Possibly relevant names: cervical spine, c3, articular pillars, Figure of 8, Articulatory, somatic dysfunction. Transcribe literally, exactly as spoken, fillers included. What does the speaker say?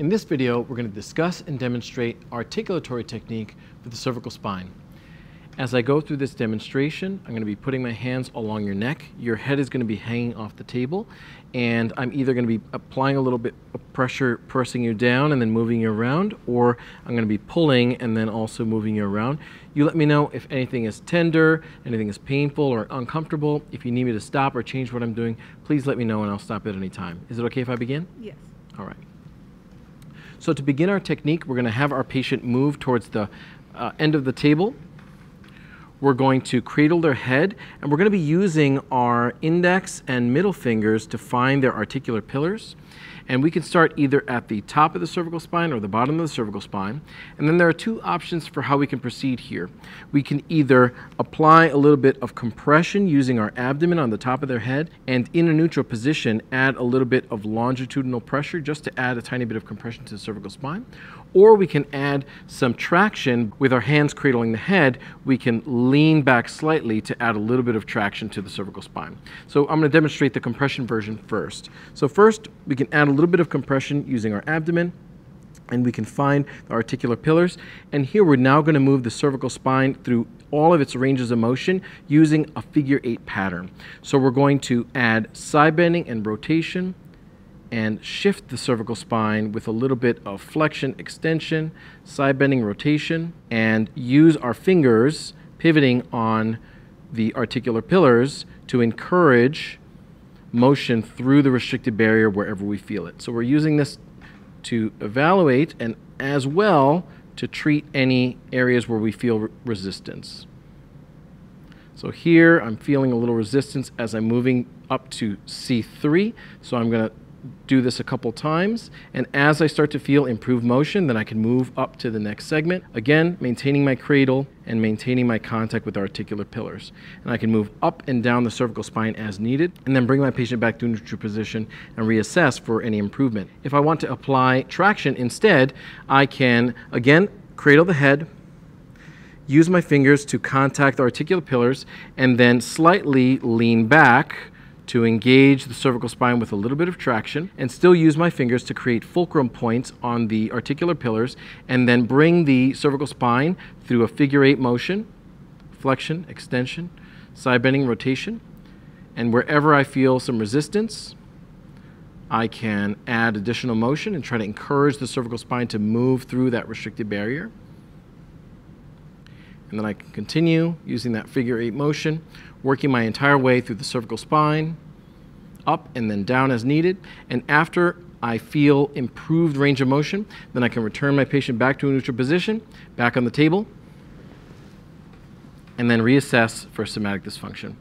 In this video, we're going to discuss and demonstrate articulatory technique for the cervical spine. As I go through this demonstration, I'm going to be putting my hands along your neck. Your head is going to be hanging off the table, and I'm either going to be applying a little bit of pressure, pressing you down and then moving you around, or I'm going to be pulling and then also moving you around. You let me know if anything is tender, anything is painful or uncomfortable. If you need me to stop or change what I'm doing, please let me know and I'll stop at any time. Is it okay if I begin? Yes. All right. So to begin our technique, we're going to have our patient move towards the uh, end of the table. We're going to cradle their head, and we're going to be using our index and middle fingers to find their articular pillars. And we can start either at the top of the cervical spine or the bottom of the cervical spine. And then there are two options for how we can proceed here. We can either apply a little bit of compression using our abdomen on the top of their head, and in a neutral position, add a little bit of longitudinal pressure just to add a tiny bit of compression to the cervical spine. Or we can add some traction with our hands cradling the head. We can lean back slightly to add a little bit of traction to the cervical spine. So I'm going to demonstrate the compression version first. So first, we can add a little bit of compression using our abdomen, and we can find the articular pillars. And here we're now going to move the cervical spine through all of its ranges of motion using a figure eight pattern. So we're going to add side bending and rotation, and shift the cervical spine with a little bit of flexion, extension, side bending, rotation, and use our fingers pivoting on the articular pillars to encourage motion through the restricted barrier wherever we feel it. So we're using this to evaluate and as well to treat any areas where we feel resistance. So here I'm feeling a little resistance as I'm moving up to C three, so I'm going to do this a couple times, and as I start to feel improved motion, then I can move up to the next segment. Again, maintaining my cradle and maintaining my contact with the articular pillars. And I can move up and down the cervical spine as needed, and then bring my patient back to neutral position and reassess for any improvement. If I want to apply traction instead, I can, again, cradle the head, use my fingers to contact the articular pillars, and then slightly lean back to engage the cervical spine with a little bit of traction, and still use my fingers to create fulcrum points on the articular pillars, and then bring the cervical spine through a figure eight motion, flexion, extension, side bending, rotation. And wherever I feel some resistance, I can add additional motion and try to encourage the cervical spine to move through that restricted barrier. And then I can continue using that figure eight motion, working my entire way through the cervical spine, up and then down as needed. And after I feel improved range of motion, then I can return my patient back to a neutral position, back on the table, and then reassess for somatic dysfunction.